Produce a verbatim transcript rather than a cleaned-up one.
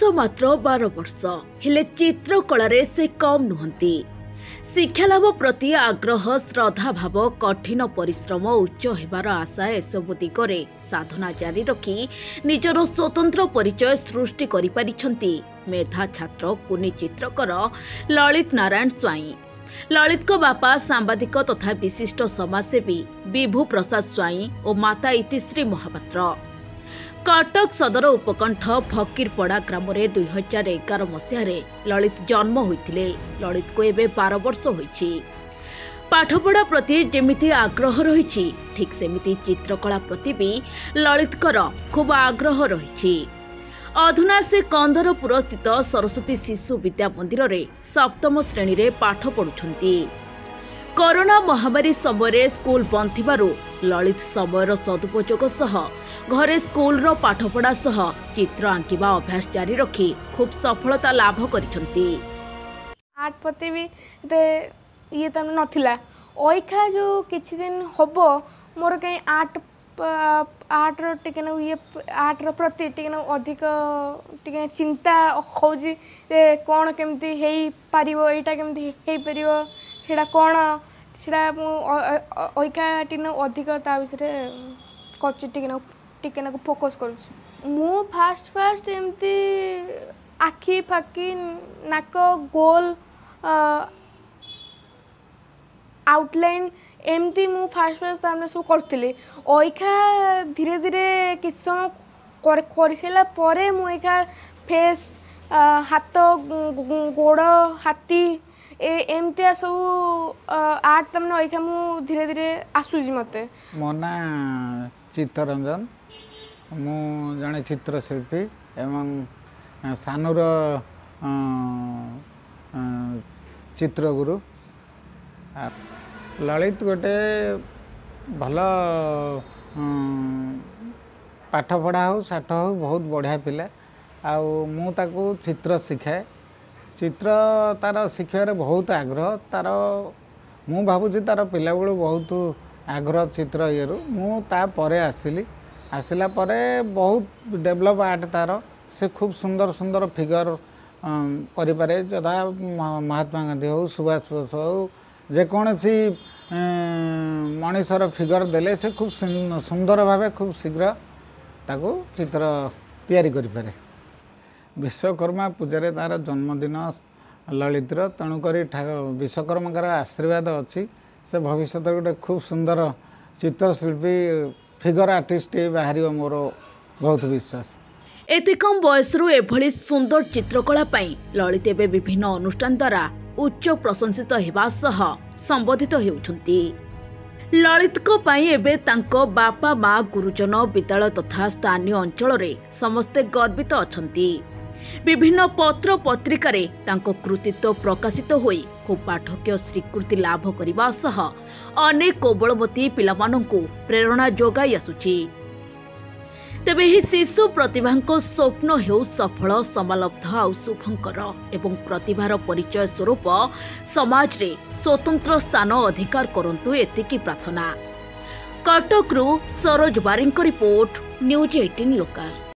ବୟସ ମାତ୍ର ବାର ବର୍ଷ ହେଲେ ଚିତ୍ରକଳାରେ ସେ କମ୍ ନୁହନ୍ତି। ଶିକ୍ଷାଲାଭ ପ୍ରତି ଆଗ୍ରହ, ଶ୍ରଦ୍ଧା ଭାବ, କଠିନ ପରିଶ୍ରମ, ଉଚ୍ଚ ହେବାର ଆଶା ଏସବୁ ଦିଗରେ ସାଧନା ଜାରି ରଖି ନିଜର ସ୍ୱତନ୍ତ୍ର ପରିଚୟ ସୃଷ୍ଟି କରିପାରିଛନ୍ତି ମେଧା ଛାତ୍ର କୁନି ଚିତ୍ରକର ଲଳିତ ନାରାୟଣ ସ୍ୱାଇଁ। ଲଳିତଙ୍କ ବାପା ସାମ୍ବାଦିକ ତଥା ବିଶିଷ୍ଟ ସମାଜସେବୀ ବିଭୁ ପ୍ରସାଦ ସ୍ୱାଇଁ ଓ ମାତା ଇତିଶ୍ରୀ ମହାପାତ୍ର। କଟକ ସଦର ଉପକଣ୍ଠ ଫକୀରପଡ଼ା ଗ୍ରାମରେ ଦୁଇ ହଜାର ଏଗାର ମସିହାରେ ଲଳିତ ଜନ୍ମ ହୋଇଥିଲେ। ଲଳିତକୁ ଏବେ ବାର ବର୍ଷ ହୋଇଛି। ପାଠପଢ଼ା ପ୍ରତି ଯେମିତି ଆଗ୍ରହ ରହିଛି, ଠିକ୍ ସେମିତି ଚିତ୍ରକଳା ପ୍ରତି ବି ଲଳିତଙ୍କର ଖୁବ୍ ଆଗ୍ରହ ରହିଛି। ଅଧୁନା ସେ କନ୍ଦରପୁରସ୍ଥିତ ସରସ୍ୱତୀ ଶିଶୁ ବିଦ୍ୟା ମନ୍ଦିରରେ ସପ୍ତମ ଶ୍ରେଣୀରେ ପାଠ ପଢ଼ୁଛନ୍ତି। କରୋନା ମହାମାରୀ ସମୟରେ ସ୍କୁଲ ବନ୍ଦ ଥିବାରୁ ଲଳିତ ସମୟର ସଦୁପଯୋଗ ସହ ଘରେ ସ୍କୁଲର ପାଠପଢ଼ା ସହ ଚିତ୍ର ଆଙ୍କିବା ଅଭ୍ୟାସ ଜାରି ରଖି ଖୁବ୍ ସଫଳତା ଲାଭ କରିଛନ୍ତି। ଆର୍ଟ ପ୍ରତି ବି ଇଏ ତ ନଥିଲା। ଅଇଖା ଯେଉଁ କିଛି ଦିନ ହେବ ମୋର କାହିଁ ଆର୍ଟ आर्ट टिके ना ये आर्ट प्रति टिके ना अधिक टिके चिंता हूँ कौन केमती है पार यहाँ केमती है पार कौन सीटा मुझा टिके अधिक ता विषय करके फोकस करुँ। फास्ट फास्ट एमती आखि फाकी नाक गोल आउटलाइन एमती मु फास्ट फास्ट सामने सब करी अइखा धीरे धीरे किस समय कर सारा पर मुझा फेस हाथ गोड़ हाथी एमती सब आर्ट तमें अइखा मु धीरे धीरे आसूसी। मत मो ना चित्तरंजन, मु जड़े चित्रशिल्पी एवं सानूर चित्रगुरु। ललित गोटे भल पाठपढ़ा हो साठ हो बहुत बढ़िया पिला। आउ चित्र शिखाए, चित्र तार शिखार बहुत आग्रह तार। मु भावुँ तार पिला बेलू बहुत आग्रह चित्र ईर मुझे आसली आसला बहुत डेवलप आर्ट तार। से खूब सुंदर सुंदर फिगर करे जदा महात्मा गांधी हो सुभाष बोस हो जेकोसी मनीषर फिगर देले से खूब सुंदर भाव खूब शीघ्र ताकू चित्र तैयारी करि पारे। विश्वकर्मा पूजा तार जन्मदिन ललित तेणुक विश्वकर्मा आशीर्वाद अच्छी से भविष्य गोटे खूब सुंदर चित्रशिल्पी फिगर आर्टिस्ट बाहर मोर बहुत विश्वास। एते कम बयसरू एभली सुंदर चित्रकला पाई ललित एबे विभिन्न अनुष्ठान द्वारा उच्च प्रशंसित होगा सह संबोधित होती। ललित एबे तांको बापा माँ गुरुजन विद्यालय तथा स्थानीय अंचल समस्ते गर्वित अछंती। विभिन्न पत्र पत्रिकार तांको कृतित्व प्रकाशित होई खूब पाठकीय स्वीकृति लाभ करने सह अनेक कोबलमती पिलामानंकु प्रेरणा जोगाई आसुची। तेबे ही शिशु प्रतिभांको स्वप्न हेउ सफल समालब्ध आउ शुभंकर एवं प्रतिभार परिचय स्वरूप समाज रे स्वतंत्र स्थान अधिकार करंतु एतिकी प्रार्थना। कटकरू सरोज बारिंग रिपोर्ट न्यूज अठारह लोकल।